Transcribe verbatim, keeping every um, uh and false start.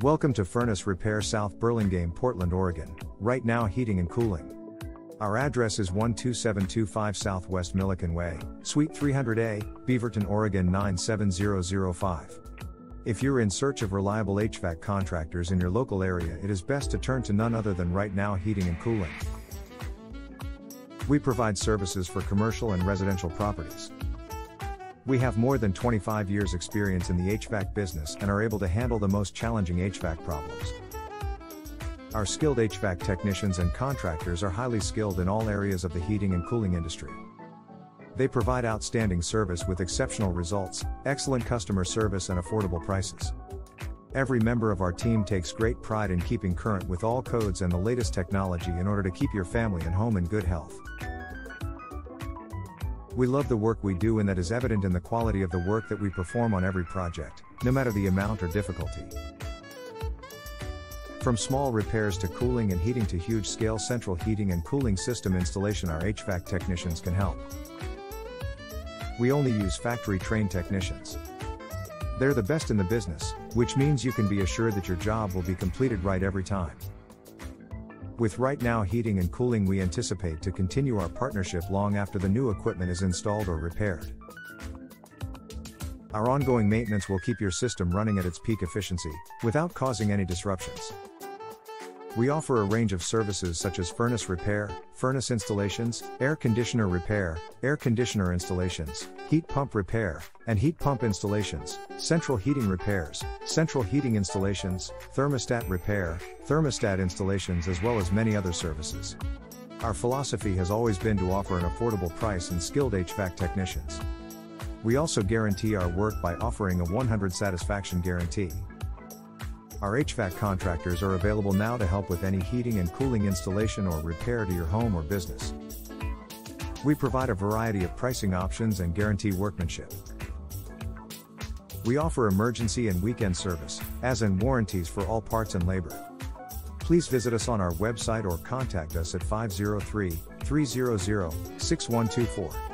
Welcome to Furnace Repair South Burlingame, Portland, Oregon, Right Now Heating and Cooling. Our address is one two seven two five Southwest Millikan Way, Suite three hundred A, Beaverton, Oregon nine seven zero zero five. If you're in search of reliable H V A C contractors in your local area, it is best to turn to none other than Right Now Heating and Cooling. We provide services for commercial and residential properties. We have more than twenty-five years experience in the H V A C business and are able to handle the most challenging H V A C problems. Our skilled H V A C technicians and contractors are highly skilled in all areas of the heating and cooling industry. They provide outstanding service with exceptional results, excellent customer service and affordable prices. Every member of our team takes great pride in keeping current with all codes and the latest technology in order to keep your family and home in good health. We love the work we do, and that is evident in the quality of the work that we perform on every project, no matter the amount or difficulty. From small repairs to cooling and heating to huge-scale central heating and cooling system installation, our H V A C technicians can help. We only use factory-trained technicians. They're the best in the business, which means you can be assured that your job will be completed right every time. With Right Now Heating and Cooling, we anticipate to continue our partnership long after the new equipment is installed or repaired. Our ongoing maintenance will keep your system running at its peak efficiency, without causing any disruptions. We offer a range of services such as furnace repair, furnace installations, air conditioner repair, air conditioner installations, heat pump repair, and heat pump installations, central heating repairs, central heating installations, thermostat repair, thermostat installations, as well as many other services. Our philosophy has always been to offer an affordable price and skilled H V A C technicians. We also guarantee our work by offering a one hundred percent satisfaction guarantee. Our H V A C contractors are available now to help with any heating and cooling installation or repair to your home or business. We provide a variety of pricing options and guarantee workmanship. We offer emergency and weekend service, as in warranties for all parts and labor. Please visit us on our website or contact us at five oh three, three hundred, six one two four.